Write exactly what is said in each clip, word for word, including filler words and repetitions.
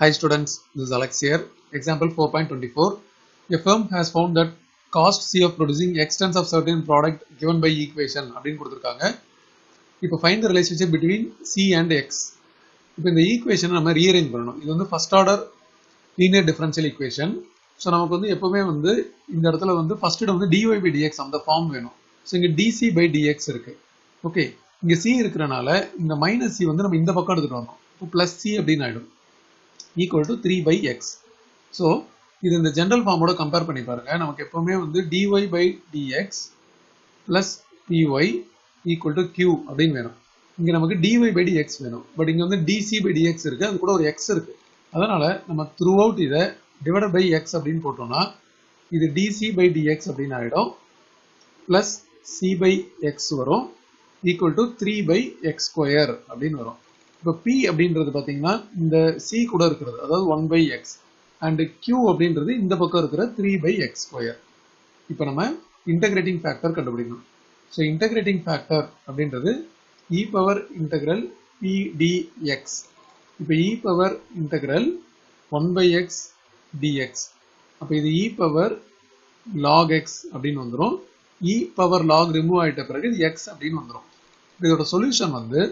Hi students, this is Alex here. Example four point two four. A firm has found that cost C of producing X tons of certain product given by equation. Now find the relationship between C and X. Now in the equation, we rearrange. This is the first order linear differential equation. So we will do the first dy by dx on the form. So dc by dx. Okay. If C is the minus C, we will plus C equal to three by x. So, this is the general form of compare panni paarunga. Namakku eppovume vandu dy by dx plus py equal to q adin venum. Inga namakku dy by dx venum. But inga vandu dc by dx irukku. Adukku oru x irukku. Adanala nama throughout idha divided by x adin pottona idu dc by dx adin aidum plus c by x varum equal to three by x square adin varum. Now P அப்படின்றது பாத்தீங்கன்னா இந்த C கூட இருக்குது அதாவது one by x and Q அப்படின்றது இந்த பக்கம் இருக்குற three by x square. இப்போ நம்ம integrating factor கண்டுபிடிக்கணும். So integrating factor அப்படின்றது e power integral P dx. இப்போ e power integral one by x dx. அப்ப இது e power log x அப்படினு வந்துரும். E power log remove ஆயிட்ட பிறகு இது x அப்படினு வந்துரும். இதோட solution வந்து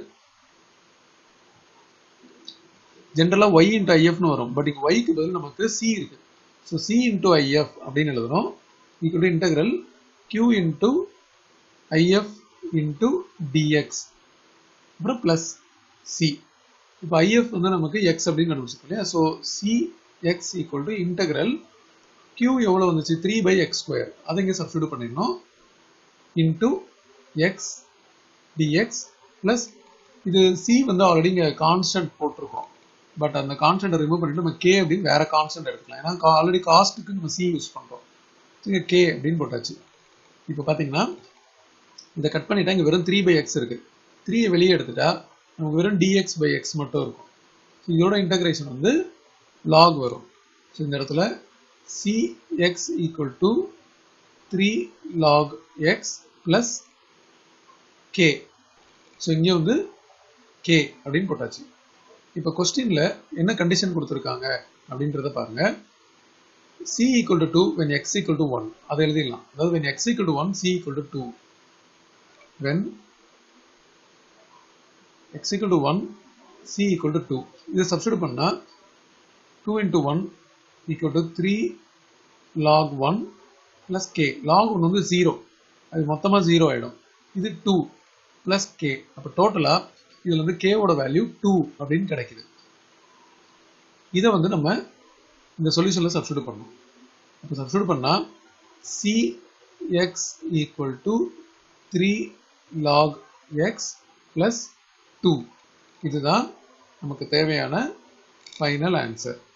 generally y into if nu varum but y ku badal namakku c irukku so c into if appdin eludrom equal to integral q into if into dx appo plus c ipo if vandu namakku x appdin kadupichirukku so c x equal to integral q evlo vanduchu three by x square adinga substitute pannidnom into x dx plus idu c vandu already constant potirukom. But on the constant remove பண்ணிட்டு k அப்படின வேற constant எடுத்துக்கலாம். ஏனா already cost க்கு நம்ம c use பண்றோம். இங்க k அப்படின போட்டாச்சு. இப்போ பாத்தீங்கன்னா இத கட் பண்ணிட்டா இங்க வெறும் three by x இருக்கு. three ஐ வெளிய எடுத்துட்டா நமக்கு வெறும் dx by x மட்டும் இருக்கும். சோ இதோட இன்டகிரேஷன் வந்து log வரும். சோ இந்த இடத்துல cx = three log x + k. So இங்க வந்து k அப்படின போட்டாச்சு. Now, question is, what condition is given? C equal to two when x equal to one. That is not. When x equal to one, c equal to two. When x equal to one, c equal to two. This substitute two into one equal to three log one plus k. log one is zero. That is zero. This is two plus k. Total. This is k value two. This is the solution. Substitute substitute cx equal to three log x plus two. This is the final answer.